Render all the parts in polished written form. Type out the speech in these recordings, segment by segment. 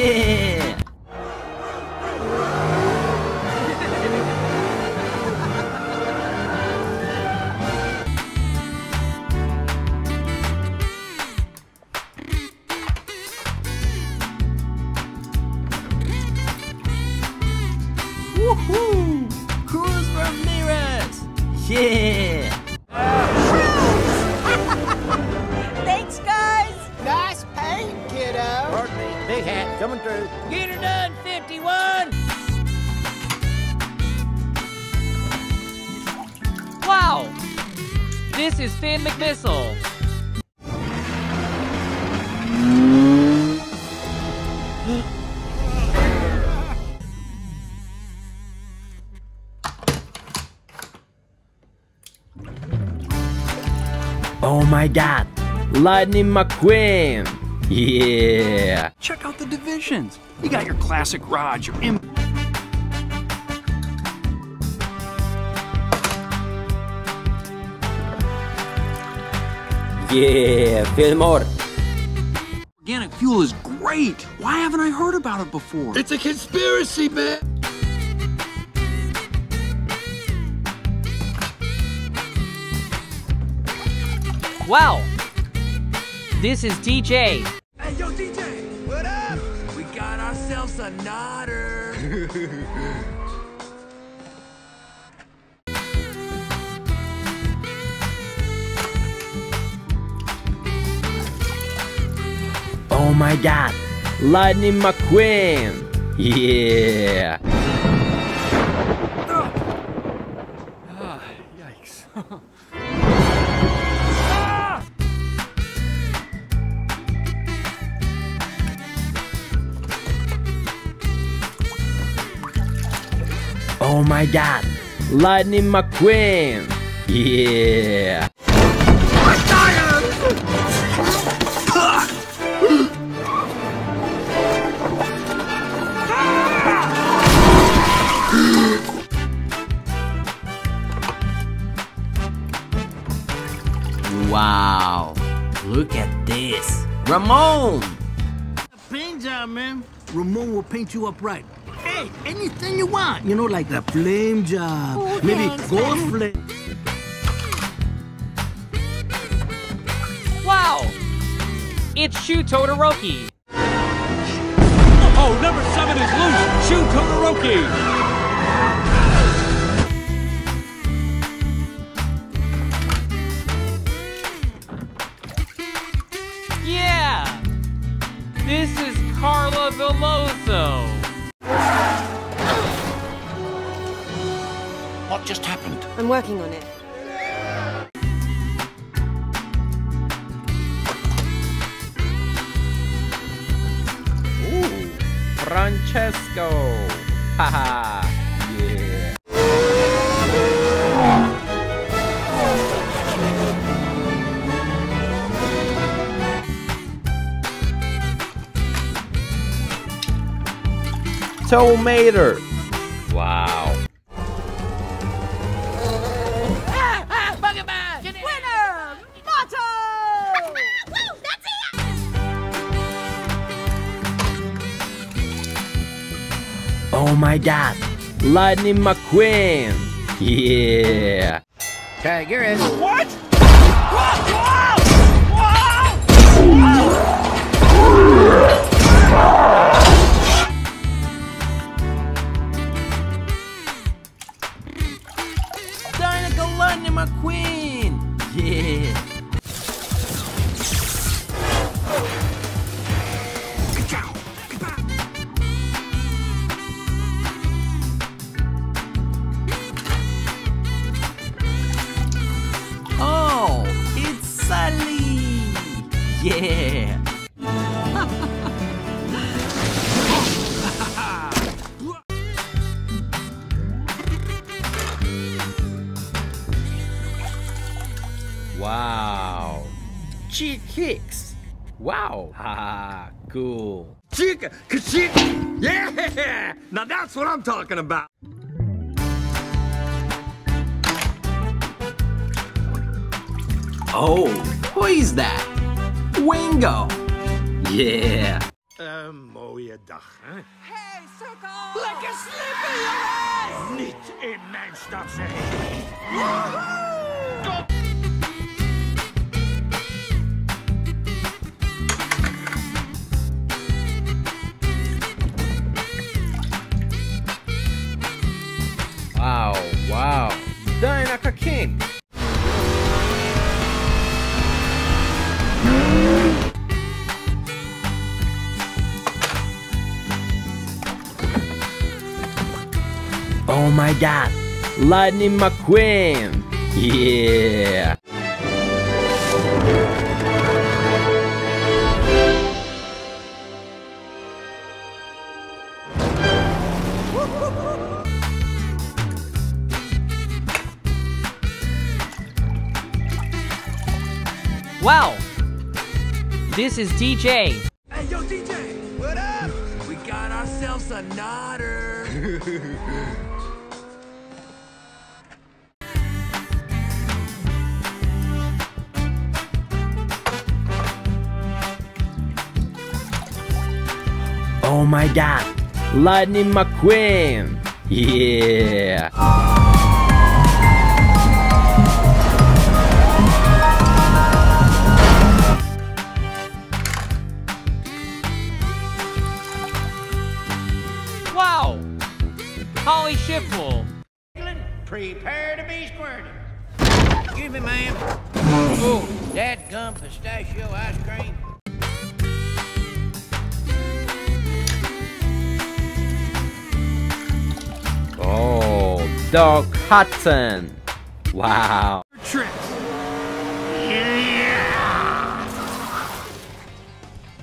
Yeah! Woohoo! Cruz Ramirez! Yeah! Thanks, guys! Nice paint, kiddo! Pardon me, big hat coming through. Get her done, 51! Wow! This is Finn McMissile. Oh my God, Lightning McQueen! Yeah! Check out the divisions. You got your classic Raj, your Yeah, Fillmore. Organic fuel is great. Why haven't I heard about it before? It's a conspiracy, man. Wow! This is DJ. Hey, yo, DJ! What up? We got ourselves a nodder. Oh my God! Lightning McQueen! Yeah! Ah, yikes. Oh my God, Lightning McQueen! Yeah! I'm tired! Wow! Look at this! Ramon! Paint job, man! Ramon will paint you up right. Hey, anything you want, you know, like the flame job, oh, maybe gold flame. Wow, it's Shu Todoroki. Oh, number 7 is loose. Shu Todoroki. Yeah, this is Carla Veloso. What just happened? I'm working on it. Ooh, Francesco! Haha! Yeah! Tow Mater! Wow! Oh my God, Lightning McQueen! Yeah! Tag, you're in. What? Whoa! Whoa! Whoa! Dynamo Lightning McQueen! Yeah! Yeah! Wow! Cheek kicks! Wow! Haha, cool! Chica! Ka-chick! Yeah! Now that's what I'm talking about! Oh! Who is that? Wingo! Yeah! Een mooie dag, hè? Hey, sukkel! Lekker slippen, jongens! Niet in mijn stad, zeg ik! Kom! Wow, wow. Daarna kakeen! Oh my god, Lightning McQueen! Yeah! Wow! This is DJ! Hey yo DJ! What up? We got ourselves a nodder! Oh my god, Lightning McQueen! Yeah! Wow! Holly Shiftwell! Prepare to be squirted! Excuse me, ma'am. Oh, dadgum pistachio ice cream. Oh, Doc Hudson! Wow! Tricks. Yeah.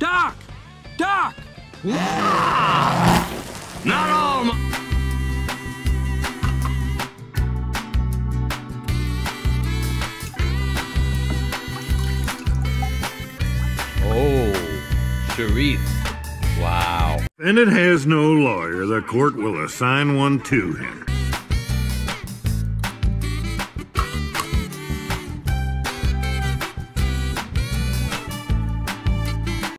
Doc! Doc! Yeah. Not all my... Oh, Sharif! Wow! And it has no lawyer, the court will assign one to him.